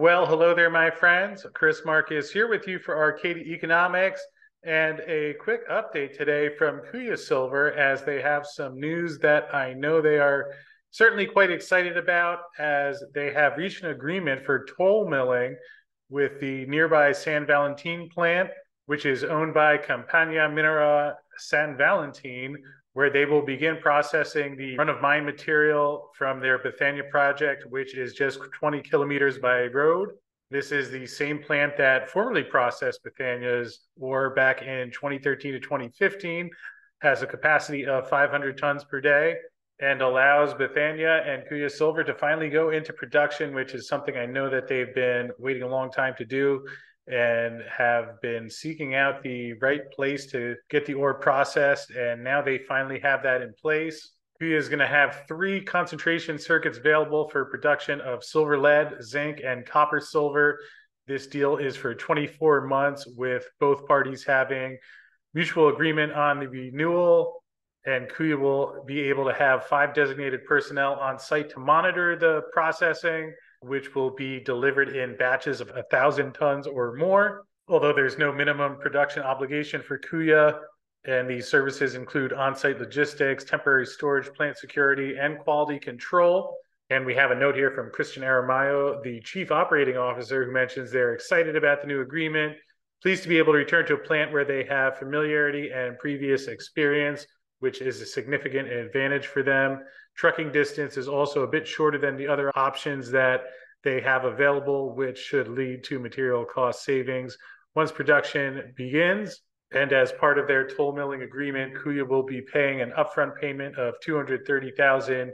Well, hello there, my friends. Chris Marcus here with you for Arcadia Economics, and a quick update today from Kuya Silver, as they have some news that I know they are certainly quite excited about, as they have reached an agreement for toll milling with the nearby San Valentin plant, which is owned by Compañía Minera San Valentin, where they will begin processing the run-of-mine material from their Bethania project, which is just 20 kilometers by road. This is the same plant that formerly processed Bethania's ore back in 2013 to 2015, has a capacity of 500 tons per day, and allows Bethania and Kuya Silver to finally go into production, which is something I know that they've been waiting a long time to do, and have been seeking out the right place to get the ore processed, and now they finally have that in place. Kuya is going to have 3 concentration circuits available for production of silver, lead, zinc, and copper silver. This deal is for 24 months, with both parties having mutual agreement on the renewal, and Kuya will be able to have 5 designated personnel on site to monitor the processing, which will be delivered in batches of 1,000 tons or more. Although there's no minimum production obligation for Kuya, and these services include on-site logistics, temporary storage, plant security, and quality control. And we have a note here from Christian Aramayo, the Chief Operating Officer, who mentions they're excited about the new agreement, pleased to be able to return to a plant where they have familiarity and previous experience, which is a significant advantage for them. Trucking distance is also a bit shorter than the other options that they have available, which should lead to material cost savings once production begins. And as part of their toll milling agreement, Kuya will be paying an upfront payment of $230,000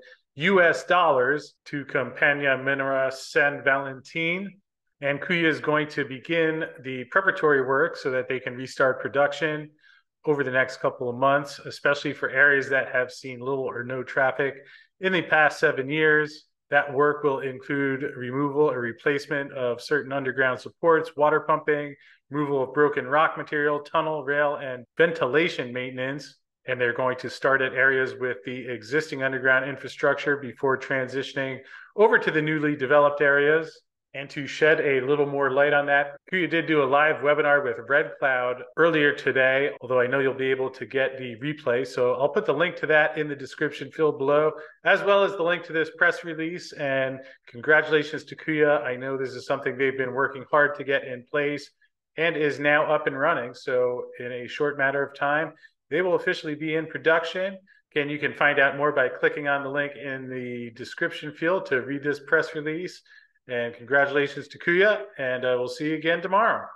to Compañía Minera San Valentin. And Kuya is going to begin the preparatory work so that they can restart production over the next couple of months, especially for areas that have seen little or no traffic in the past 7 years. That work will include removal or replacement of certain underground supports, water pumping, removal of broken rock material, tunnel, rail, and ventilation maintenance. And they're going to start at areas with the existing underground infrastructure before transitioning over to the newly developed areas. And to shed a little more light on that, Kuya did do a live webinar with Red Cloud earlier today, although I know you'll be able to get the replay. So I'll put the link to that in the description field below, as well as the link to this press release. And congratulations to Kuya. I know this is something they've been working hard to get in place and is now up and running. So in a short matter of time, they will officially be in production. Again, you can find out more by clicking on the link in the description field to read this press release. And congratulations to Kuya, and we'll see you again tomorrow.